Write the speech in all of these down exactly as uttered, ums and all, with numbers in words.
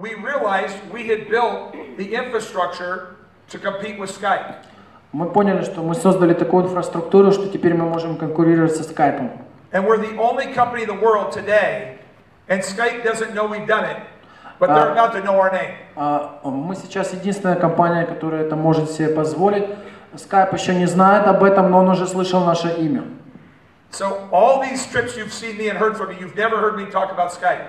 we realized we had built the infrastructure to compete with Skype. Мы поняли, что мы создали такую инфраструктуру, что теперь мы можем конкурировать со Skype. And we're the only company in the world today, and Skype doesn't know we've done it, but they're about to know our name. Мы сейчас единственная компания, которая это может себе позволить. Skype еще не знает об этом, но он уже слышал наше имя. So all these trips you've seen me and heard from me, you've never heard me talk about Skype.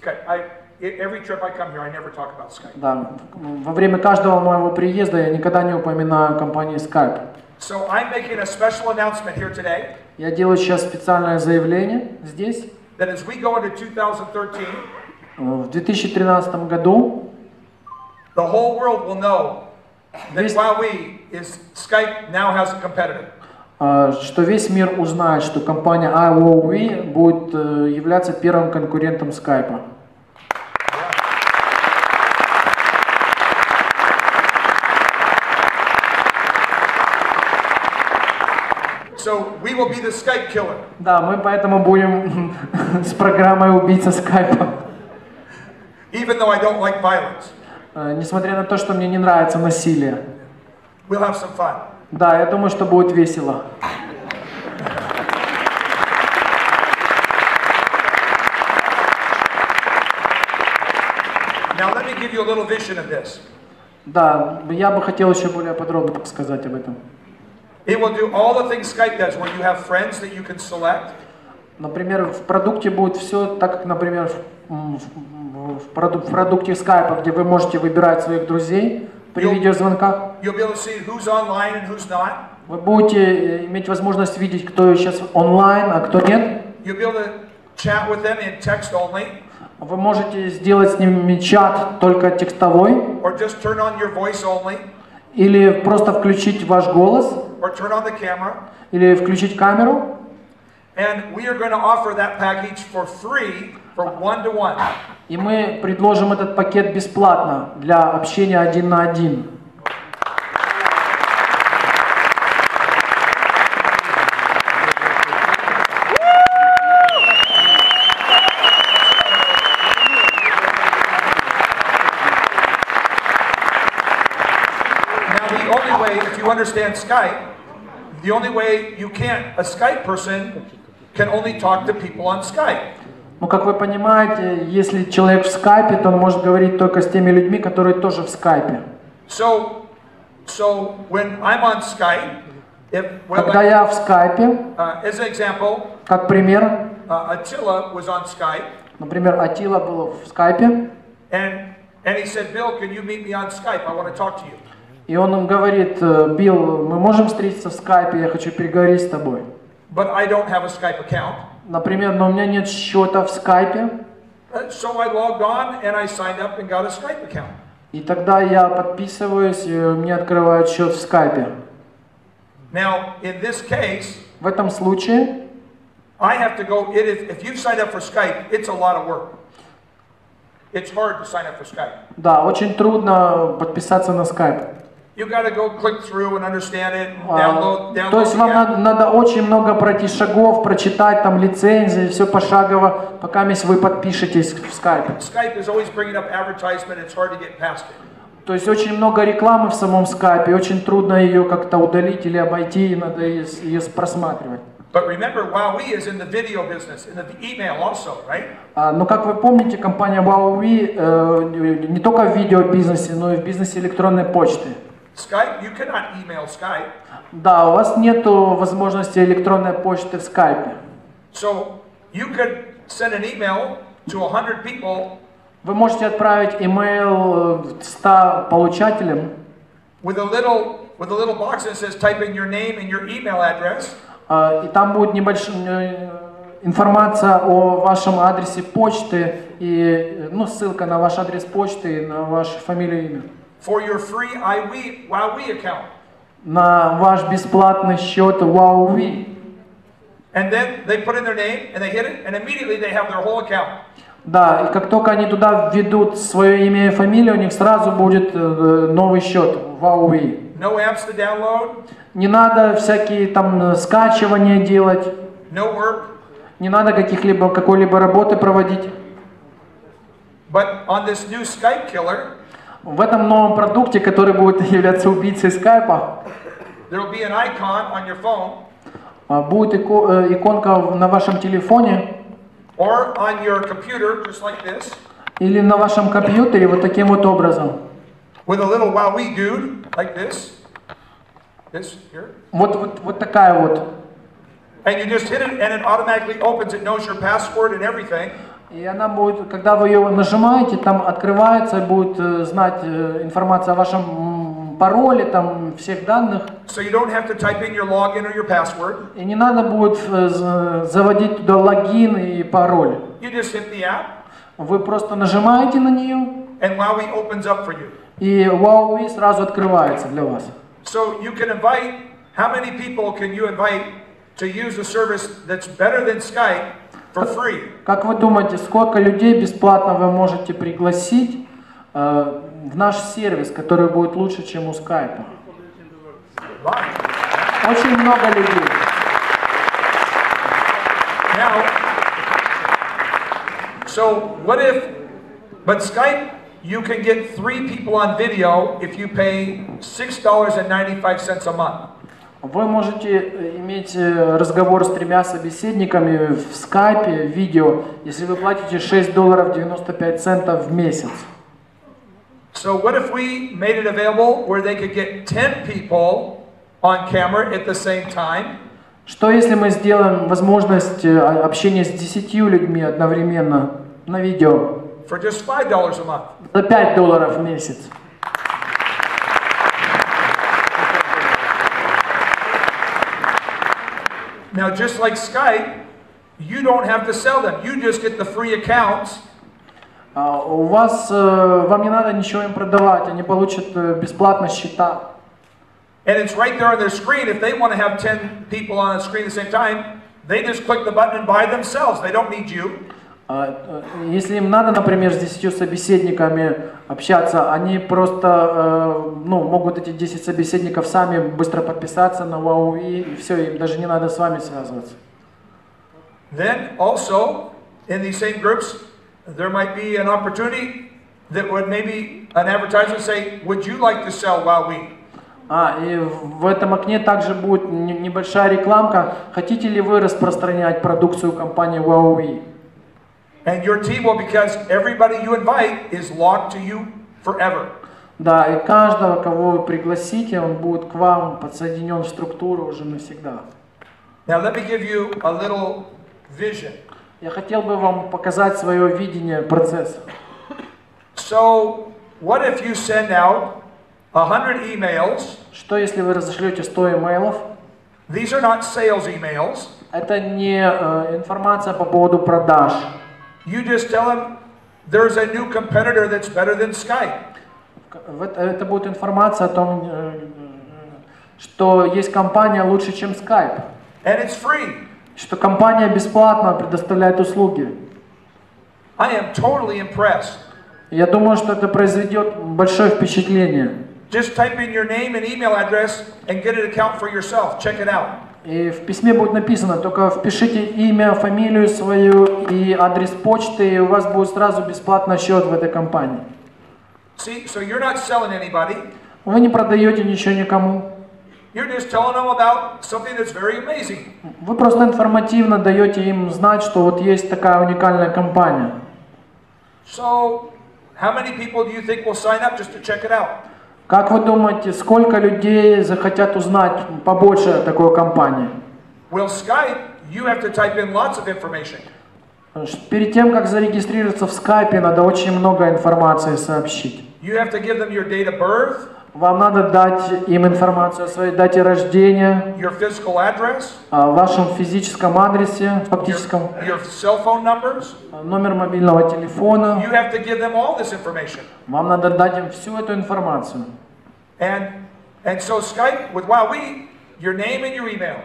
Skype. I every trip I come here, I never talk about Skype. Да. Во время каждого моего приезда я никогда не упоминаю компанию Skype. So I'm making a special announcement here today. Я делаю сейчас специальное заявление здесь. That as we go into twenty thirteen. В две тысячи тринадцатом году. The whole world will know that Huawei is Skype now has a competitor. Что весь мир узнает, что компания Huawei будет являться первым конкурентом Skype. So we will be the Skype killer. Да, мы поэтому будем с программой убийца Skype. Even though I don't like violence. Несмотря на то, что мне не нравится насилие. We'll have some fun. Да, я думаю, что будет весело. Now let me give you a little vision of this. Да, я бы хотел еще более подробно рассказать об этом. It will do all the things Skype does, where you have friends that you can select. Например, в продукте будет все так, как, например, в продукте Skype, где вы можете выбирать своих друзей при видеозвонках. Вы будете иметь возможность видеть, кто сейчас онлайн, а кто нет. Вы можете сделать с ними чат только текстовой. Или просто включить ваш голос. Или включить камеру. And we are going to offer that package for free for one to one. И мы предложим этот пакет бесплатно для общения один на один. Now the only way, if you understand Skype, the only way you can't a Skype person. Can only talk to people on Skype. Ну, как вы понимаете, если человек в Скайпе, то он может говорить только с теми людьми, которые тоже в Скайпе. So, so when I'm on Skype, if, well, когда я в Скайпе, uh, as an example, как пример, uh, Attila was on Skype. Например, Атила был в Скайпе. And and he said, Bill, can you meet me on Skype? I want to talk to you. И он им говорит, Билл, мы можем встретиться в Скайпе, я хочу переговорить с тобой. But I don't have a Skype account. Например, но у меня нет счета в Скайпе. So I logged on and I signed up and got a Skype account. И тогда я подписываюсь, и мне открывают счет в Скайпе. Now in this case, в этом случае, I have to go. It is if you've signed up for Skype, it's a lot of work. It's hard to sign up for Skype. Да, очень трудно подписаться на Skype. You gotta go click through and understand it, download, download. То есть вам надо очень много пройти шагов, прочитать там лицензии, все пошагово, пока вы подпишетесь в Skype. Skype is always bringing up advertisement. It's hard to get past it. То есть очень много рекламы в самом Skype, очень трудно ее как-то удалить или обойти, и надо ее просматривать. But remember, Huawei is in the video business, in the email also, right? Но как вы помните, компания Huawei не только в видео бизнесе, но и в бизнесе электронной почты. Skype, you cannot email Skype. Да, у вас нету возможности электронной почты в Skype. So you could send an email to a hundred people. Вы можете отправить email ста получателям. With a little, with a little box that says type in your name and your email address. И там будет небольшая информация о вашем адресе почты и, ну, ссылка на ваш адрес почты, на вашу фамилию и имя. For your free Huawei account. На ваш бесплатный счет Huawei. And then they put in their name and they hit it, and immediately they have their whole account. Да, и как только они туда введут свое имя и фамилию, у них сразу будет новый счет Huawei. No apps to download. Не надо всякие там скачивания делать. No work. Не надо каких-либо какой-либо работы проводить. But on this new Skype killer, в этом новом продукте, который будет являться убийцей Skype, there will be an icon on your phone, будет иконка на вашем телефоне, or on your computer, just like this, или на вашем компьютере вот таким вот образом. With a little wowee dude, like this, this here. Вот вот вот такая вот. And you just hit it, and it automatically opens. It knows your password and everything. И она будет, когда вы ее нажимаете, там открывается, будет знать информация о вашем пароле, там всех данных. So you don't have to type in your login or your password. И не надо будет заводить туда логин и пароль. You just hit the app. Вы просто нажимаете на нее. And Huawei opens up for you. И Huawei сразу открывается для вас. So you can invite. How many people can you invite to use a service that's better than Skype for free? Как вы думаете, сколько людей бесплатно вы можете пригласить в наш сервис, который будет лучше, чем у Skype? Очень много людей. So what if, but Skype, you can get three people on video if you pay six dollars and ninety-five cents a month. Вы можете иметь разговор с тремя собеседниками в Skype видео, если вы платите шесть долларов девяносто пять центов в месяц. So what if we made it available where they could get ten people on camera at the same time? Что если мы сделаем возможность общения с десятью людьми одновременно на видео за пять долларов в месяц? Now, just like Skype, you don't have to sell them. You just get the free accounts. У вас, вам не надо ничего им продавать, они получат бесплатно счета. And it's right there on their screen. If they want to have ten people on the screen at the same time, they just click the button and buy themselves. They don't need you. Если им надо, например, с десятью собеседниками общаться, они просто, ну, могут эти десять собеседников сами быстро подписаться на Huawei, и все, им даже не надо с вами связываться. Then also in these same groups, there might be an opportunity that would maybe an advertiser say, "Would you like to sell Huawei?" А, и в этом окне также будет небольшая рекламка. Хотите ли вы распространять продукцию компании Huawei? Да, и каждого, кого вы пригласите, он будет к вам подсоединен в структуру уже навсегда. Я хотел бы вам показать свое видение процесса. So, what if you send out one hundred emails? Что если вы разошлете сто имейлов? These are not sales emails. Это не информация по поводу продаж. You just tell them there's a new competitor that's better than Skype. Это будет информация о том, что есть компания лучше, чем Skype. And it's free. Что компания бесплатно предоставляет услуги. I am totally impressed. Я думаю, что это произведет большое впечатление. Just type in your name and email address and get an account for yourself. Check it out. И в письме будет написано, только впишите имя, фамилию свою и адрес почты, и у вас будет сразу бесплатно счет в этой компании. See, so you're not selling anybody. Вы не продаете ничего никому. You're just telling them about something that's very amazing. Вы просто информативно даете им знать, что вот есть такая уникальная компания. So, how many people do you think will sign up just to check it out? Как вы думаете, сколько людей захотят узнать побольше о такой компании? Well, Skype, you have to type in lots of information. Перед тем, как зарегистрироваться в Skype, надо очень много информации сообщить. You have to give them your date of birth, вам надо дать им информацию о своей дате рождения, your physical address, о вашем физическом адресе, фактическом, your, your cell phone numbers, номер мобильного телефона. You have to give them all this information. Вам надо дать им всю эту информацию. And, and so Skype with Huawei, your name and your email.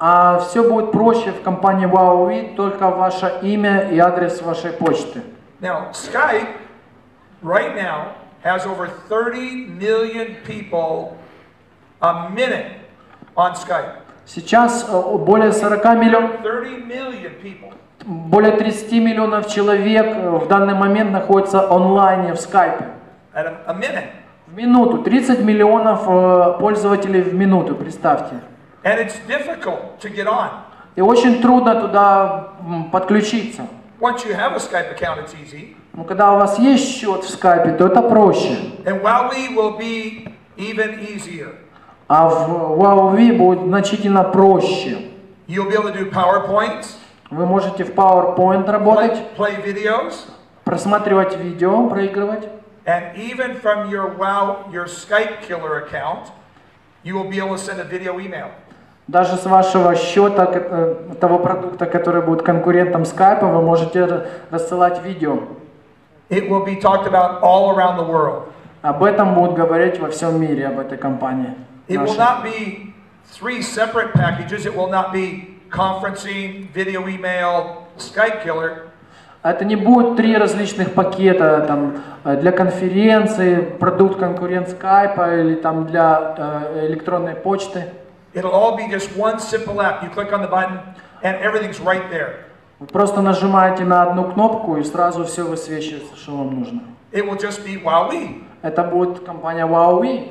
А все будет проще в компании Huawei, только ваше имя и адрес вашей почты. Now, Skype, right now, has over thirty million people a minute on Skype. Сейчас более сорока миллионов. более тридцати миллионов человек в данный момент находятся онлайн в скайпе. В минуту. тридцать миллионов пользователей в минуту, представьте. И очень трудно туда подключиться. Но когда у вас есть счет в скайпе, то это проще. А в Huawei будет значительно проще. Вы можете в PowerPoint работать, play, play videos, просматривать видео, проигрывать. And even from your Wow, your Skype killer account, you will be able to send a video email. Даже с вашего счета того продукта, который будет конкурентом Skype, вы можете рассылать видео. It will be talked about all around the world. Об этом будут говорить во всем мире, об этой компании. It will not be three separate packages. It will not be conferencing, video email, Skype killer. Это не будет три различных пакета там для конференции, продукт конкурент Skype или там для э, электронной почты. It'll all be just one simple app. You click on the button and everything's right there. Вы просто нажимаете на одну кнопку и сразу все высвечивается, что вам нужно. It will just be Huawei. Это будет компания Huawei.